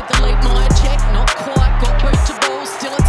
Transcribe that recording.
with a late night check, not quite, got both to ball, still a